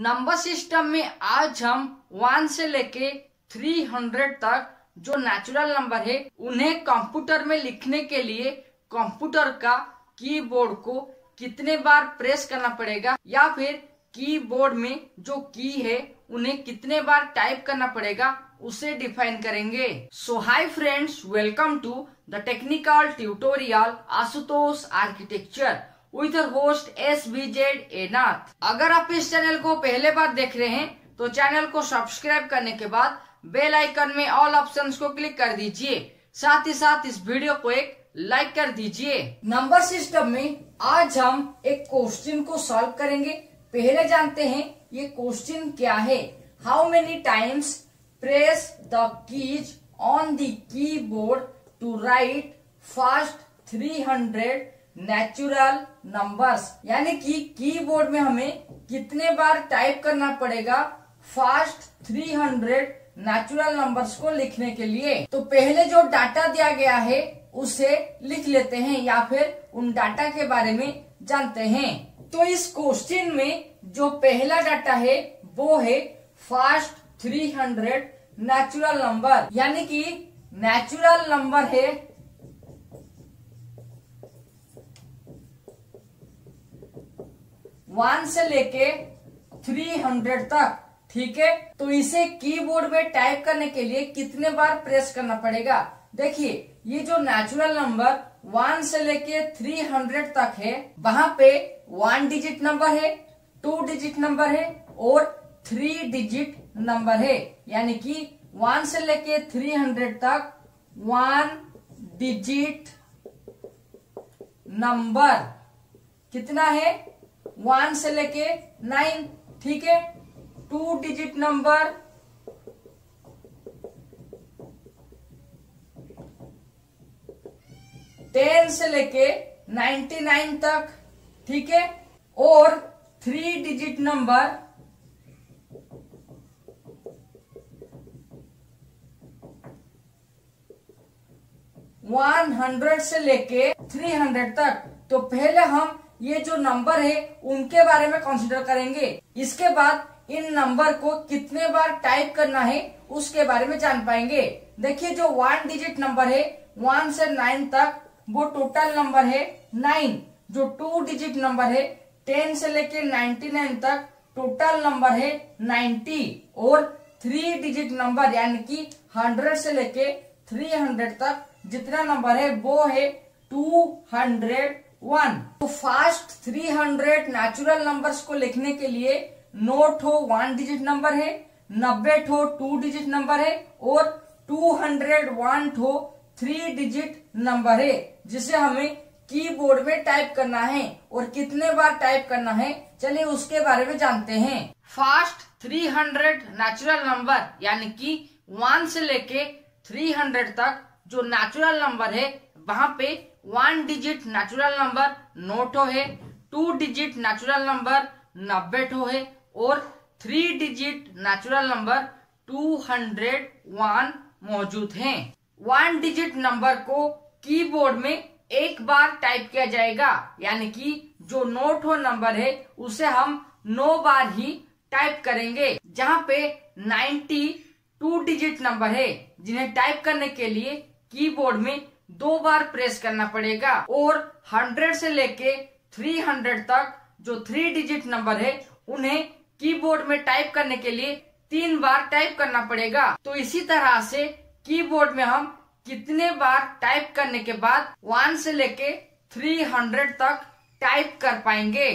Number system में आज हम 1 से लेके 300 तक जो नेचुरल नंबर है उन्हें कंप्यूटर में लिखने के लिए कंप्यूटर का कीबोर्ड को कितने बार प्रेस करना पड़ेगा या फिर कीबोर्ड में जो की है उन्हें कितने बार टाइप करना पड़ेगा उसे डिफाइन करेंगे। So hi friends, welcome to the technical tutorial Ashutosh architecture with host SVZ A*NATH। अगर आप इस चैनल को पहले बार देख रहे हैं तो चैनल को सब्सक्राइब करने के बाद बेल आइकन में ऑल ऑप्शंस को क्लिक कर दीजिए, साथ ही साथ इस वीडियो को एक लाइक कर दीजिए। नंबर सिस्टम में आज हम एक क्वेश्चन को सॉल्व करेंगे। पहले जानते हैं ये क्वेश्चन क्या है। How many times press the keys on the keyboard to write first 300 natural numbers, यानी कि कीबोर्ड में हमें कितने बार टाइप करना पड़ेगा फर्स्ट 300 नेचुरल नंबर्स को लिखने के लिए। तो पहले जो डाटा दिया गया है उसे लिख लेते हैं या फिर उन डाटा के बारे में जानते हैं। तो इस क्वेश्चन में जो पहला डाटा है वो है फर्स्ट 300 नेचुरल नंबर, यानी कि नेचुरल नंबर है 1 से लेके 300 तक, ठीक है। तो इसे कीबोर्ड में टाइप करने के लिए कितने बार प्रेस करना पड़ेगा। देखिए ये जो नेचुरल नंबर 1 से लेके 300 तक है, वहां पे 1 डिजिट नंबर है, 2 डिजिट नंबर है और 3 डिजिट नंबर है, यानी कि 1 से लेके 300 तक 1 डिजिट नंबर कितना है, 1 से लेके 9, ठीक है। 2 डिजिट नंबर 10 से लेके 99 तक, ठीक है। और 3 डिजिट नंबर 100 से लेके 300 तक। तो पहले हम ये जो नंबर है उनके बारे में कंसीडर करेंगे, इसके बाद इन नंबर को कितने बार टाइप करना है उसके बारे में जान पाएंगे। देखिए जो 1 डिजिट नंबर है 1 से 9 तक वो टोटल नंबर है 9, जो 2 डिजिट नंबर है 10 से लेके 99 तक टोटल नंबर है 90 और 3 डिजिट नंबर यानी कि 100 से लेके 300 तक जितना नंबर है वो है 201। तो फास्ट 300 नेचुरल नंबर्स को लिखने के लिए 9 1 डिजिट नंबर है, 90 2 डिजिट नंबर है और 201 3 डिजिट नंबर है, जिसे हमें कीबोर्ड में टाइप करना है और कितने बार टाइप करना है चलिए उसके बारे में जानते हैं। फास्ट 300 नेचुरल नंबर यानी कि 1 से लेके 300 तक जो नेचुरल नंबर है वहां पे 1 डिजिट नेचुरल नंबर 9 है, 2 डिजिट नेचुरल नंबर 90 है और 3 डिजिट नेचुरल नंबर 201 मौजूद हैं। 1 डिजिट नंबर को कीबोर्ड में एक बार टाइप किया जाएगा, यानी कि जो 9 नंबर है उसे हम 9 बार ही टाइप करेंगे। जहां पे 92 डिजिट नंबर है जिन्हें टाइप करने के लिए कीबोर्ड में 2 बार प्रेस करना पड़ेगा और 100 से लेके 300 तक जो 3 डिजिट नंबर है उन्हें कीबोर्ड में टाइप करने के लिए 3 बार टाइप करना पड़ेगा। तो इसी तरह से कीबोर्ड में हम कितने बार टाइप करने के बाद 1 से लेके 300 तक टाइप कर पाएंगे।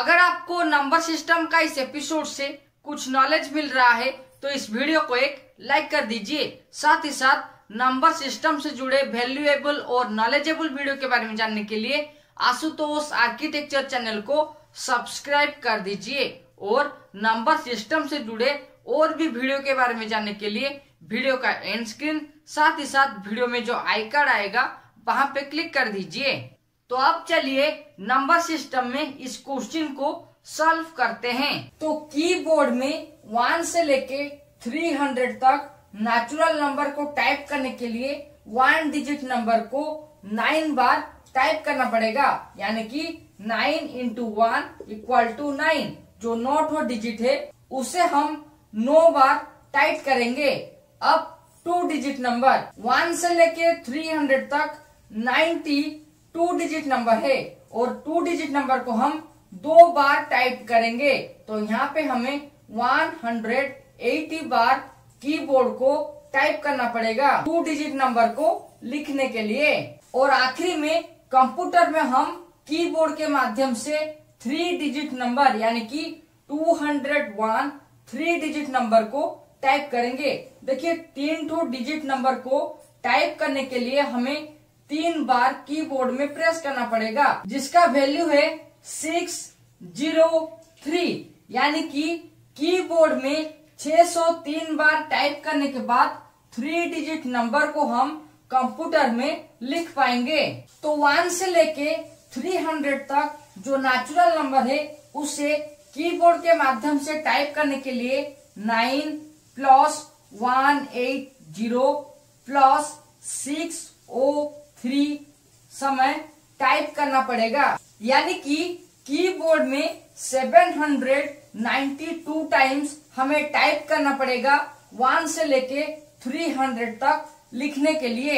अगर आपको नंबर सिस्टम का इस एपिसोड से कुछ नॉलेज मिल रहा है तो इस वीडियो को एक लाइक कर दीजिए, साथ ही साथ नंबर सिस्टम से जुड़े वैल्यूएबल और नॉलेजेबल वीडियो के बारे में जानने के लिए आशुतोष आर्किटेक्चर चैनल को सब्सक्राइब कर दीजिए और नंबर सिस्टम से जुड़े और भी वीडियो के बारे में जानने के लिए वीडियो का एंड स्क्रीन, साथ ही साथ वीडियो में जो आई कार्ड आएगा वहां पे क्लिक कर दीजिए। तो अब चलिए नंबर सिस्टम में इस क्वेश्चन को सॉल्व करते हैं। तो कीबोर्ड में 1 से लेके 300 तक नेचुरल नंबर को टाइप करने के लिए 1 डिजिट नंबर को 9 बार टाइप करना पड़ेगा, यानी कि 9 into 1 equal to 9, जो नौवां डिजिट है उसे हम 9 बार टाइट करेंगे अब 2 डिजिट नंबर 1 से लेके 300 तक 92 डिजिट नंबर है और 2 डिजिट नंबर को हम 2 बार टाइप करेंगे तो यहाँ पे हमें 180 बार कीबोर्ड को टाइप करना पड़ेगा 2 डिजिट नंबर को लिखने के लिए। और आखिरी में कंप्यूटर में हम कीबोर्ड के माध्यम से 3 डिजिट नंबर यानी कि 201 3 डिजिट नंबर को टाइप करेंगे। देखिए 3 डिजिट नंबर को टाइप करने के लिए हमें 3 बार कीबोर्ड में प्रेस करना पड़ेगा जिसका वैल्यू है 603 यानी कि कीबोर्ड में 603 बार टाइप करने के बाद 3 डिजिट नंबर को हम कंप्यूटर में लिख पाएंगे। तो 1 से लेके 300 तक जो नेचुरल नंबर है उसे कीबोर्ड के माध्यम से टाइप करने के लिए 9 + 180 + 603 समय टाइप करना पड़ेगा यानी कि कीबोर्ड में 792 टाइम्स हमें टाइप करना पड़ेगा 1 से लेके 300 तक लिखने के लिए।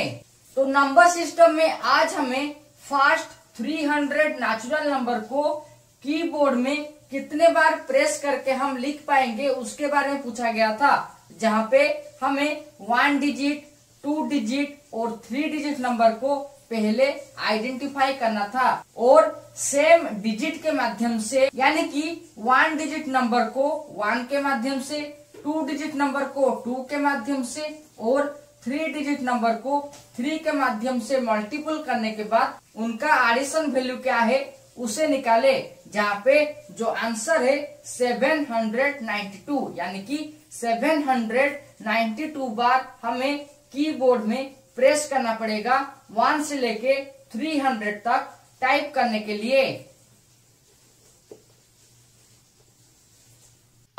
तो नंबर सिस्टम में आज हमें फास्ट 300 नेचुरल नंबर को कीबोर्ड में कितने बार प्रेस करके हम लिख पाएंगे उसके बारे में पूछा गया था जहाँ पे हमें 1 डिजिट 2 डिजिट और 3 डिजिट नंबर को पहले आइडेंटिफाई करना था और सेम डिजिट के माध्यम से यानी कि 1 डिजिट नंबर को 1 के माध्यम से 2 डिजिट नंबर को 2 के माध्यम से और 3 डिजिट नंबर को 3 के माध्यम से मल्टीपल करने के बाद उनका एडिशन वैल्यू क्या है उसे निकाले जहाँ पे जो आंसर है 792 यानी कि 792 बार हमें कीबोर्ड में प्रेस करना पड़ेगा 1 से लेके 300 तक टाइप करने के लिए।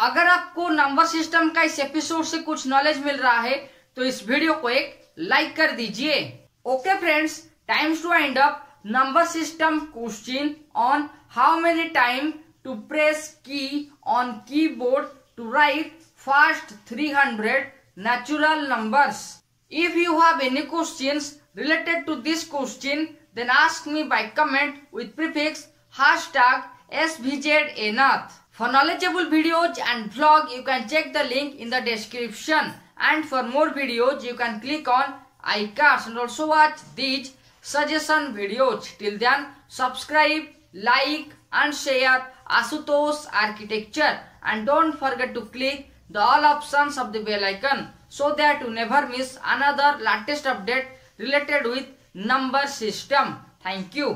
अगर आपको नंबर सिस्टम का इस एपिसोड से कुछ नॉलेज मिल रहा है तो इस वीडियो को एक लाइक कर दीजिए। Okay friends, times to and up number system question on how many time to press key on keyboard to write first 300 natural numbers. If you have any questions related to this question, then ask me by comment with prefix #SVZ A*NATH. For knowledgeable videos and vlog, you can check the link in the description. And for more videos, you can click on iCards and also watch these suggestion videos. Till then, subscribe, like and share Ashutosh Architecture. And don't forget to click the all options of the bell icon so that you never miss another latest update related with number system. Thank you.